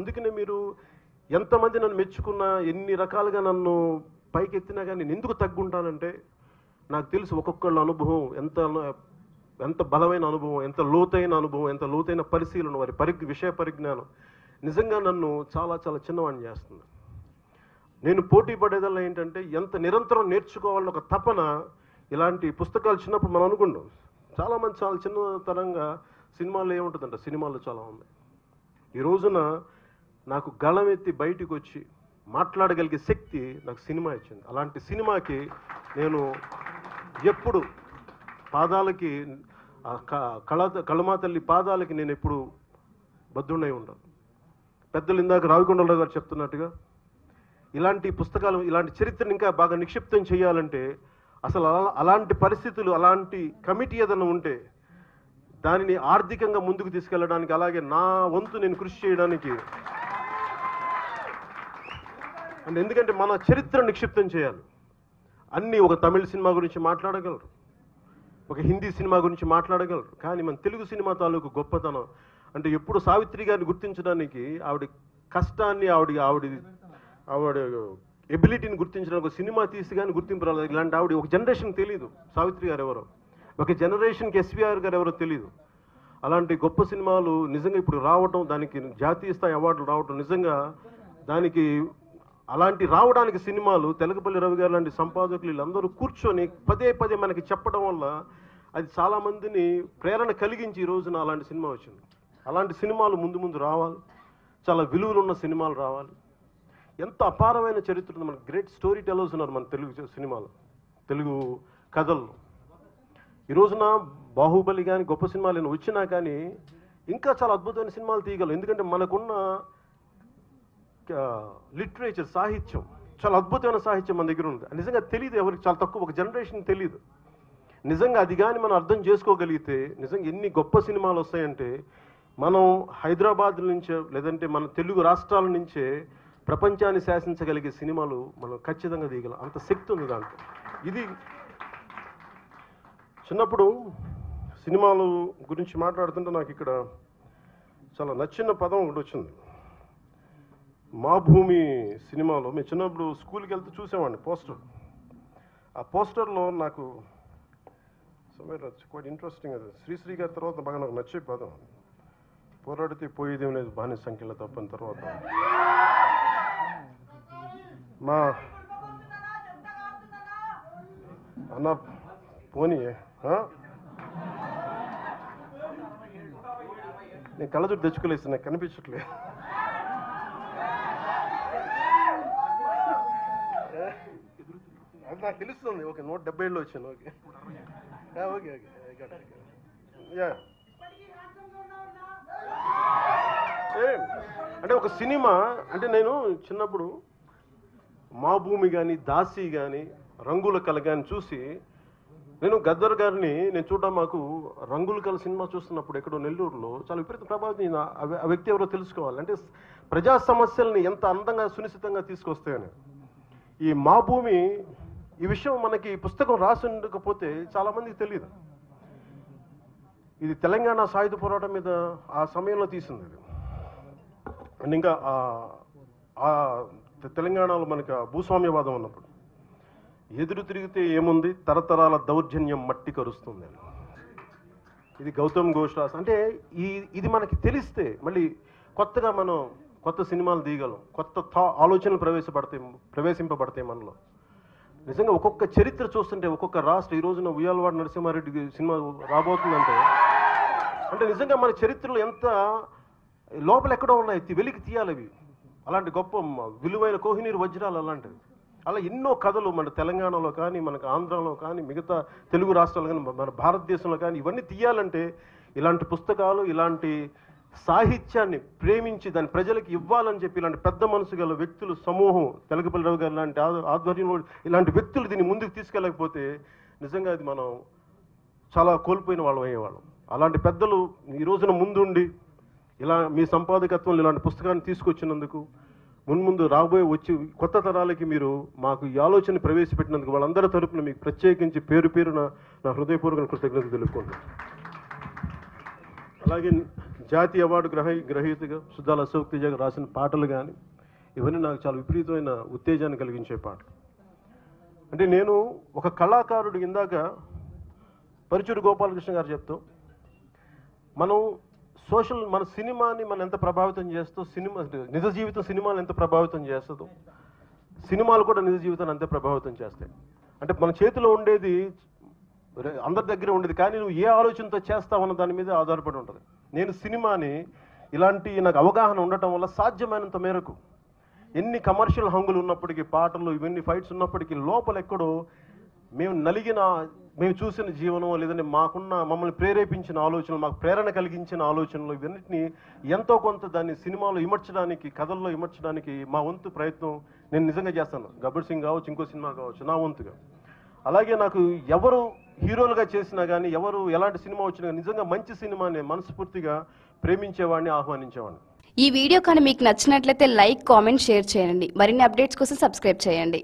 అందుకనే మీరు ఎంతమంది నన్ను మెచ్చుకున్నా ఎన్ని రకాలుగా నన్ను పైకెత్తినా కానీ నేను ఎందుకు తగ్గుంటానంటే నాకు తెలుసు ఒక్కొక్కళ్ళ అనుభవం ఎంత బలమైన అనుభవం, ఎంత లోతైన అనుభవం, ఎంత లోతైన పరిశీలన, వారి విషయ పరిజ్ఞానం నిజంగా నన్ను చాలా చాలా చిన్నవాడిని చేస్తుంది. నేను పోటీ పడేదల్లా ఏంటంటే ఎంత నిరంతరం నేర్చుకోవాలని ఒక తపన. ఇలాంటి పుస్తకాలు చిన్నప్పుడు మనం అనుకుంటాం, చాలామంది చాలా చిన్నతరంగా సినిమాల్లో ఏముంటుందంట, సినిమాల్లో చాలా ఉంది. ఈ రోజున నాకు గళం ఎత్తి బయటికి వచ్చి మాట్లాడగలిగే శక్తి నాకు సినిమా ఇచ్చింది. అలాంటి సినిమాకి నేను ఎప్పుడు పాదాలకి కళమా తల్లి పాదాలకి నేను ఎప్పుడు బద్ధుడై ఉంటాను. పెద్దలు ఇందాక రావికొండలరావు గారు చెప్తున్నట్టుగా ఇలాంటి పుస్తకాలు, ఇలాంటి చరిత్రను ఇంకా బాగా నిక్షిప్తం చేయాలంటే అసలు అలాంటి పరిస్థితులు, అలాంటి కమిటీ ఏదైనా ఉంటే దానిని ఆర్థికంగా ముందుకు తీసుకెళ్ళడానికి, అలాగే నా వంతు నేను కృషి చేయడానికి. అంటే ఎందుకంటే మన చరిత్ర నిక్షిప్తం చేయాలి. అన్నీ ఒక తమిళ సినిమా గురించి మాట్లాడగలరు, ఒక హిందీ సినిమా గురించి మాట్లాడగలరు, కానీ మన తెలుగు సినిమా తాలూకు గొప్పతనం అంటే ఎప్పుడు సావిత్రి గారిని గుర్తించడానికి, ఆవిడ కష్టాన్ని, ఆవిడ ఎబిలిటీని గుర్తించడానికి ఒక సినిమా తీసి కానీ గుర్తింపు రాలేదు. ఇలాంటి ఆవిడ ఒక జనరేషన్ తెలియదు సావిత్రి గారు ఎవరో, ఒక జనరేషన్కి ఎస్వీఆర్ గారు ఎవరో తెలియదు. అలాంటి గొప్ప సినిమాలు నిజంగా ఇప్పుడు రావటం, దానికి జాతీయ స్థాయి అవార్డులు రావటం, నిజంగా దానికి అలాంటి రావడానికి సినిమాలు తెలకపల్లి రవి గారు లాంటి సంపాదకులు వీళ్ళందరూ కూర్చొని పదే పదే మనకి చెప్పడం వల్ల అది చాలామందిని ప్రేరణ కలిగించి ఈ రోజున అలాంటి సినిమా వచ్చింది. అలాంటి సినిమాలు ముందు ముందు రావాలి, చాలా విలువలు ఉన్న సినిమాలు రావాలి. ఎంత అపారమైన చరిత్ర ఉంది, మనకి గ్రేట్ స్టోరీ టెలర్స్ ఉన్నారు మన తెలుగు సినిమాలో, తెలుగు కథల్లో. ఈ రోజున బాహుబలి కానీ గొప్ప సినిమాలు వచ్చినా కానీ ఇంకా చాలా అద్భుతమైన సినిమాలు తీయగలరు. ఎందుకంటే మనకున్న లిటరేచర్, సాహిత్యం, చాలా అద్భుతమైన సాహిత్యం మన దగ్గర ఉంది. నిజంగా తెలియదు ఎవరికి, చాలా తక్కువ, ఒక జనరేషన్ తెలియదు. నిజంగా అది కానీ మనం అర్థం చేసుకోగలిగితే నిజంగా ఎన్ని గొప్ప సినిమాలు వస్తాయంటే, మనం హైదరాబాద్ నుంచే లేదంటే మన తెలుగు రాష్ట్రాల నుంచే ప్రపంచాన్ని శాసించగలిగే సినిమాలు మనం ఖచ్చితంగా తీయగలం. అంత శక్తి ఉంది దాంట్లో. ఇది చిన్నప్పుడు సినిమాలు గురించి మాట్లాడుతుంటే నాకు ఇక్కడ చాలా నచ్చిన పదం ఒకటి వచ్చింది. మా భూమి సినిమాలో మేము చిన్నప్పుడు స్కూల్కి వెళ్తూ చూసామండి పోస్టర్. ఆ పోస్టర్లో నాకు క్వైట్ ఇంట్రెస్టింగ్, అది శ్రీశ్రీ గారి తర్వాత బాగా నాకు నచ్చే పదం, పోరాడితే పోయేదేం లేదు బాని సంఖ్యలో తప్పని తర్వాత. మా అన్న పోనీ నేను కళ్ళజోడు తెచ్చుకోలేదు, నాకు కనిపించట్లేదు. నాకు తెలుస్తుంది. ఓకే, 170లో వచ్చాను. Okay okay okay. అంటే ఒక సినిమా అంటే నేను చిన్నప్పుడు మా భూమి కానీ, దాసి కానీ, రంగుల కళ కానీ చూసి, నేను గద్దర్ గారిని నేను చూడటం, మాకు రంగుల కళ సినిమా చూస్తున్నప్పుడు ఎక్కడో నెల్లూరులో చాలా విపరీత ప్రభావితం. ఆ వ్యక్తి ఎవరో తెలుసుకోవాలి అంటే ప్రజా సమస్యల్ని ఎంత అందంగా సునిశ్చితంగా తీసుకొస్తాయని. ఈ మా భూమి ఈ విషయం మనకి పుస్తకం రాసి ఉండకపోతే చాలామందికి తెలియదు. ఇది తెలంగాణ సాయుధ పోరాటం మీద ఆ సమయంలో తీసింది. అండ్ ఇంకా తెలంగాణలో మనకి భూస్వామ్యవాదం ఉన్నప్పుడు ఎదురు తిరిగితే ఏముంది, తరతరాల దౌర్జన్యం మట్టి కరుస్తుంది అని. ఇది గౌతమ్ ఘోష్ రాసి. అంటే ఇది మనకి తెలిస్తే మళ్ళీ కొత్తగా మనం కొత్త సినిమాలు తీయగలం, కొత్త ఆలోచనలు ప్రవేశింపబడతాయి మనలో. నిజంగా ఒక్కొక్క చరిత్ర చూస్తుంటే ఒక్కొక్క రాష్ట్రం, ఈ రోజున ఉయ్యాలవాడ నరసింహారెడ్డి సినిమా రాబోతుందంటే అంటే నిజంగా మన చరిత్రలో ఎంత లోపల ఎక్కడో ఉన్నాయి, వెలికి తీయాలి అవి. అలాంటి గొప్ప విలువైన కోహినీరు వజ్రాలు అలాంటివి. అలా ఎన్నో కథలు మన తెలంగాణలో కానీ, మనకు ఆంధ్రాలో కానీ, మిగతా తెలుగు రాష్ట్రాలు కానీ, మన భారతదేశంలో కానీ ఇవన్నీ తీయాలంటే ఇలాంటి పుస్తకాలు, ఇలాంటి సాహిత్యాన్ని ప్రేమించి దాన్ని ప్రజలకు ఇవ్వాలని చెప్పి ఇలాంటి పెద్ద మనసు గల వ్యక్తులు సమూహం, తెలకపల్లి రావు గారు లాంటి ఆధ్వర్యంలో ఇలాంటి వ్యక్తులు దీన్ని ముందుకు తీసుకెళ్ళకపోతే నిజంగా అది మనం చాలా కోల్పోయిన వాళ్ళం అయ్యేవాళ్ళం. అలాంటి పెద్దలు ఈ రోజున ముందుండి ఇలా మీ సంపాదకత్వంలో ఇలాంటి పుస్తకాన్ని తీసుకొచ్చినందుకు, మున్ముందు రాబోయే వచ్చి కొత్త తరాలకి మీరు మాకు ఈ ఆలోచన ప్రవేశపెట్టినందుకు వాళ్ళందరి తరపున మీకు ప్రత్యేకించి పేరు పేరున నా హృదయపూర్వక కృతజ్ఞతలు తెలుపుకుంటాను. అలాగే జాతీయ అవార్డు గ్రహీతగా సుద్దాల అశోక్ తేజ రాసిన పాటలు కానీ ఇవన్నీ నాకు చాలా విపరీతమైన ఉత్తేజాన్ని కలిగించే పాటలు. అంటే నేను ఒక కళాకారుడు ఇందాక పరిచూరు గోపాలకృష్ణ గారు చెప్తూ మనం మన సినిమాని మనం ఎంత ప్రభావితం చేస్తూ నిజ జీవితం సినిమాని ఎంత ప్రభావితం చేస్తుందో సినిమాలు కూడా నిజ జీవితాన్ని అంతే ప్రభావితం చేస్తాయి. అంటే మన చేతిలో ఉండేది అందరి దగ్గర ఉండేది కానీ నువ్వు ఏ ఆలోచనతో చేస్తావన్న దాని మీద ఆధారపడి ఉంటుంది. నేను సినిమాని ఇలాంటి నాకు అవగాహన ఉండటం వల్ల సాధ్యమైనంత మేరకు ఎన్ని కమర్షియల్ హంగులు ఉన్నప్పటికీ పాటలు ఇవన్నీ ఫైట్స్ ఉన్నప్పటికీ లోపల ఎక్కడో మేము చూసిన జీవనం లేదంటే మమ్మల్ని ప్రేరేపించిన ఆలోచనలు మాకు ప్రేరణ కలిగించిన ఆలోచనలు ఇవన్నిటిని ఎంతో కొంత దాన్ని సినిమాలో ఇమర్చడానికి కథల్లో ఇమర్చడానికి మా వంతు ప్రయత్నం నేను నిజంగా చేస్తాను. గబ్బర్ సింగ్ కావచ్చు ఇంకో సినిమా కావచ్చు నా వంతుగా. అలాగే నాకు ఎవరు హీరోలుగా చేసినా కానీ ఎవరు ఎలాంటి సినిమా వచ్చినా నిజంగా మంచి సినిమాని మనస్ఫూర్తిగా ప్రేమించేవాడిని ఆహ్వానించేవాడిని. ఈ వీడియో కానీ మీకు నచ్చినట్లయితే లైక్ కామెంట్ షేర్ చేయండి. మరిన్ని అప్డేట్స్ కోసం సబ్స్క్రైబ్ చేయండి.